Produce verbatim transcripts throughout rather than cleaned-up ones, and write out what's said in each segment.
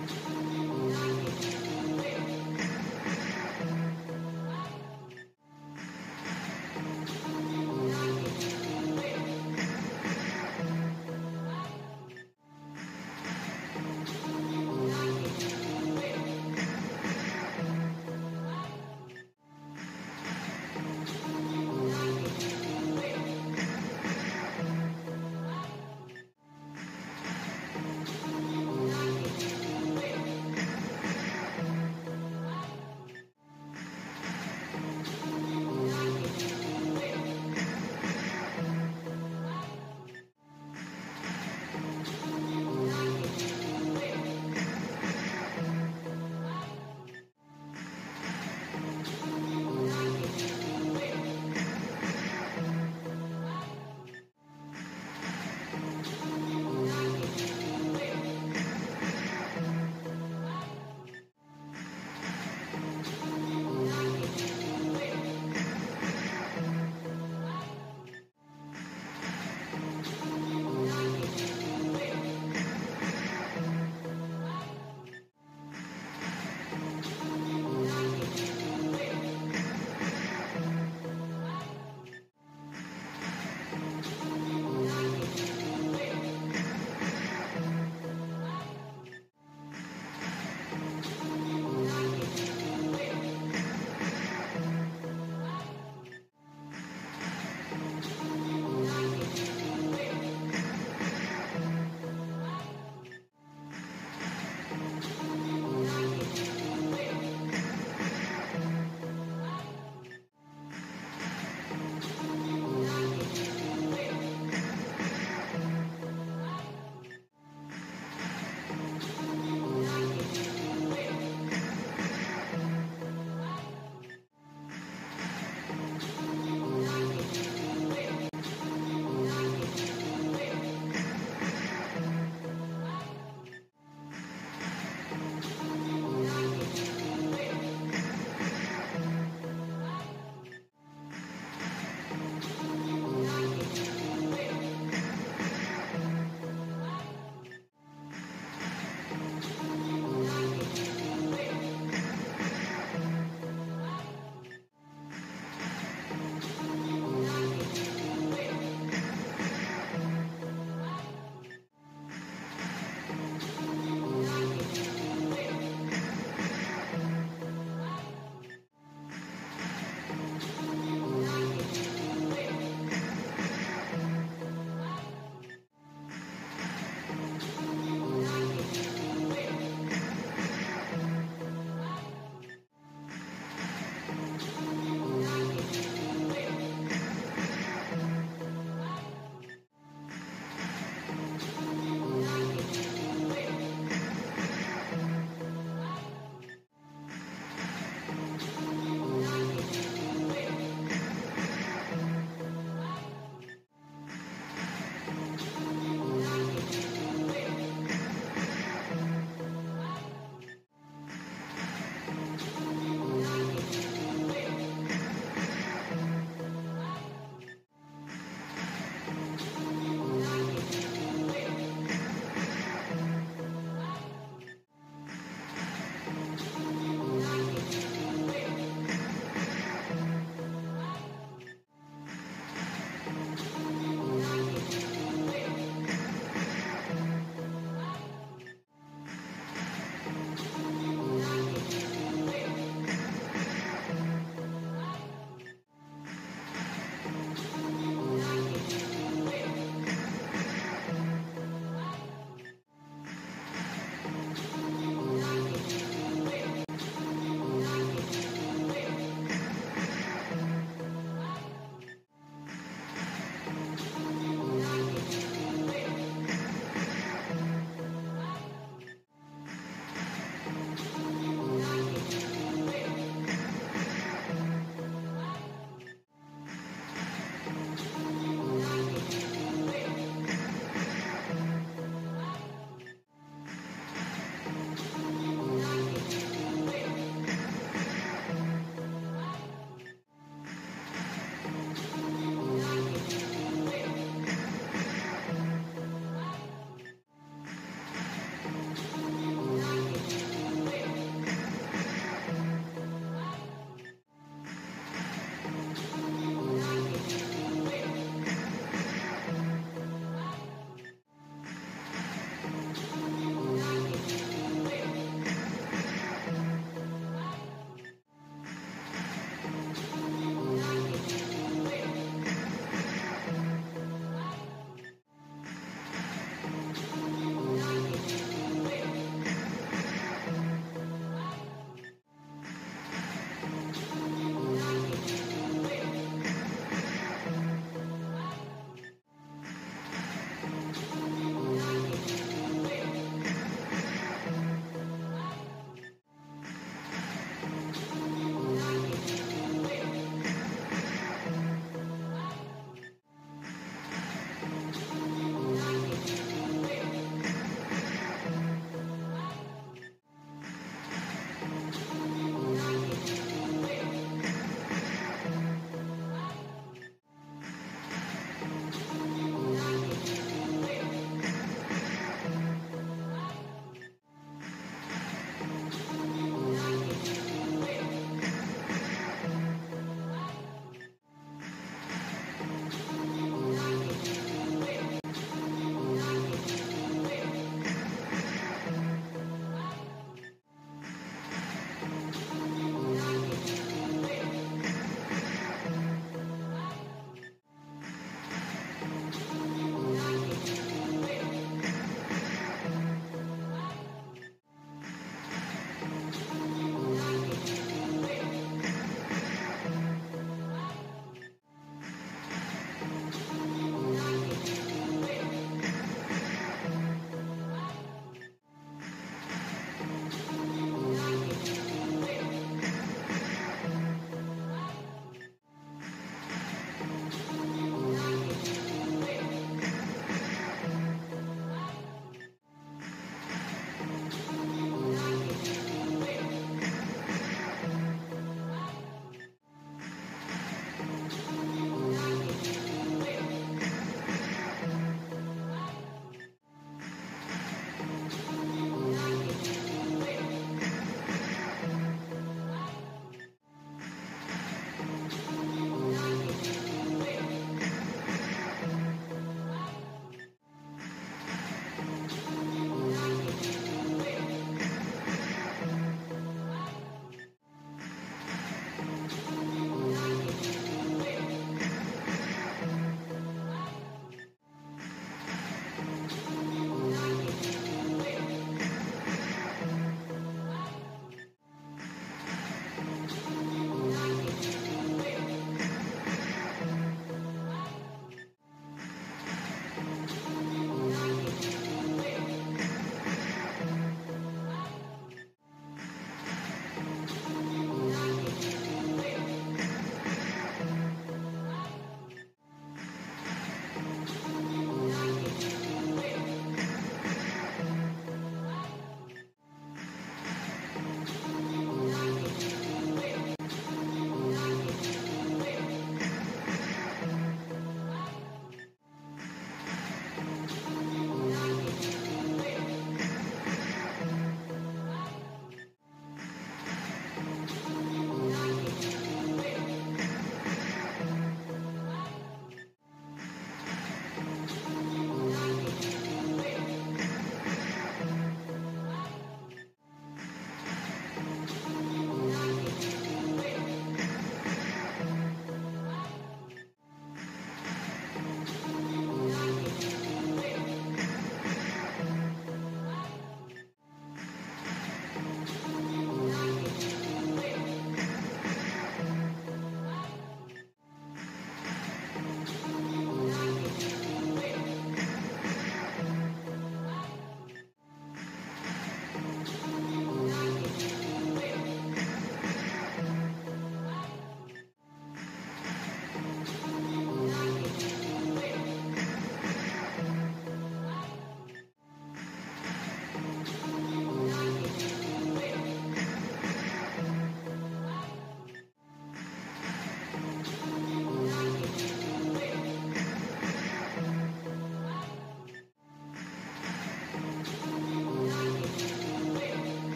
Wait.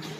You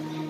You.